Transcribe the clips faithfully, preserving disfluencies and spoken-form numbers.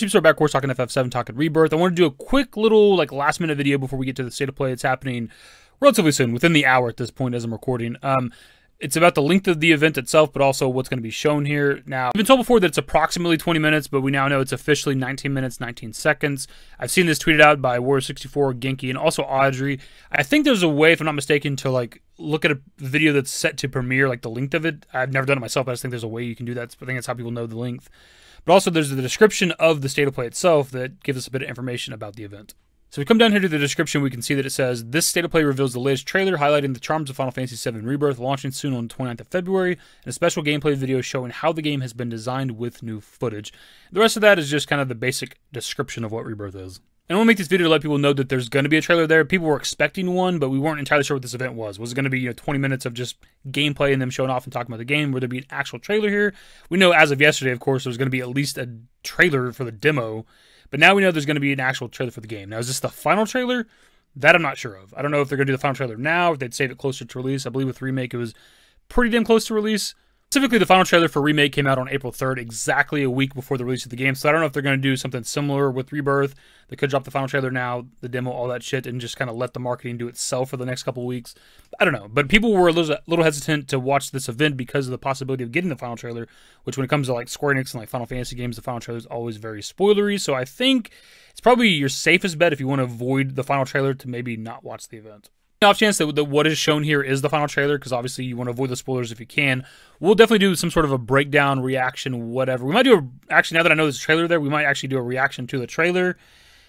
Superstar Backwards talking F F seven, talking Rebirth. I want to do a quick little like last minute video before we get to the State of Play. It's happening relatively soon, within the hour at this point as I'm recording. Um, it's about the length of the event itself, but also what's going to be shown here. Now, I've been told before that it's approximately twenty minutes, but we now know it's officially nineteen minutes, nineteen seconds. I've seen this tweeted out by Warrior sixty-four, Genki, and also Audrey. I think there's a way, if I'm not mistaken, to like look at a video that's set to premiere, like the length of it. I've never done it myself, but I just think there's a way you can do that. I think that's how people know the length. But also there's the description of the State of Play itself that gives us a bit of information about the event. So we come down here to the description, we can see that it says, this State of Play reveals the latest trailer highlighting the charms of Final Fantasy seven Rebirth, launching soon on the twenty-ninth of February, and a special gameplay video showing how the game has been designed with new footage. The rest of that is just kind of the basic description of what Rebirth is. And I want to make this video to let people know that there's going to be a trailer there. People were expecting one, but we weren't entirely sure what this event was. Was it going to be, you know, twenty minutes of just gameplay and them showing off and talking about the game? Would there be an actual trailer here? We know as of yesterday, of course, there's going to be at least a trailer for the demo, but now we know there's going to be an actual trailer for the game. Now, is this the final trailer? That I'm not sure of. I don't know if they're going to do the final trailer now, if they'd save it closer to release. I believe with Remake, it was pretty damn close to release. Specifically, the final trailer for Remake came out on April third, exactly a week before the release of the game, so I don't know if they're going to do something similar with Rebirth. They could drop the final trailer now, the demo, all that shit, and just kind of let the marketing do itself for the next couple weeks. I don't know, but people were a little, little hesitant to watch this event because of the possibility of getting the final trailer, which when it comes to like Square Enix and like Final Fantasy games, the final trailer is always very spoilery, so I think it's probably your safest bet if you want to avoid the final trailer to maybe not watch the event. Off chance that the, what is shown here is the final trailer, because obviously you want to avoid the spoilers if you can. We'll definitely do some sort of a breakdown, reaction, whatever. We might do a, actually, now that I know there's a trailer there, we might actually do a reaction to the trailer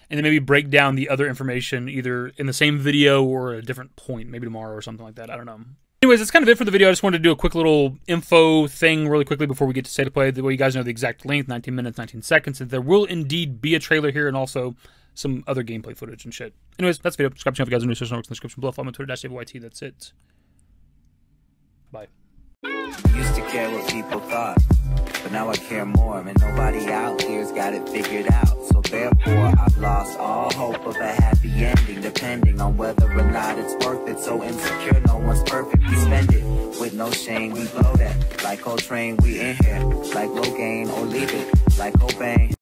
and then maybe break down the other information either in the same video or at a different point, maybe tomorrow or something like that. I don't know. Anyways, that's kind of it for the video. I just wanted to do a quick little info thing really quickly before we get to State of Play. That way you guys know the exact length, nineteen minutes, nineteen seconds. And there will indeed be a trailer here and also some other gameplay footage and shit. Anyways, that's the video. Subscribe if you guys are new. Social networks in the description below. Follow me on Twitter, dash David Y T. That's it. Bye. Used to care what people thought, but now I care more. I mean, nobody out here's got it figured out. So therefore, I've lost all hope of a happy ending, depending on whether or not it's worth it. So insecure, no one's perfect. We spend it with no shame. We blow that. Like Coltrane, we in here. Like Logain or leave it. Like Cobain.